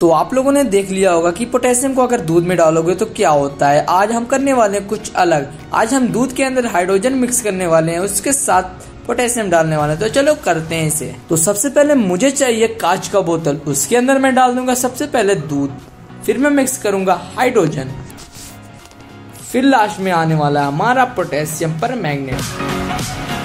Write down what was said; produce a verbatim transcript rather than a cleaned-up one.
तो आप लोगों ने देख लिया होगा कि पोटेशियम को अगर दूध में डालोगे तो क्या होता है। आज हम करने वाले हैं कुछ अलग। आज हम दूध के अंदर हाइड्रोजन मिक्स करने वाले हैं, उसके साथ पोटेशियम डालने वाले हैं। तो चलो करते हैं इसे। तो सबसे पहले मुझे चाहिए कांच का बोतल, उसके अंदर मैं डाल दूंगा सबसे पहले दूध, फिर मैं मिक्स करूंगा हाइड्रोजन, फिर लास्ट में आने वाला हमारा पोटेशियम पर मैग्नेट।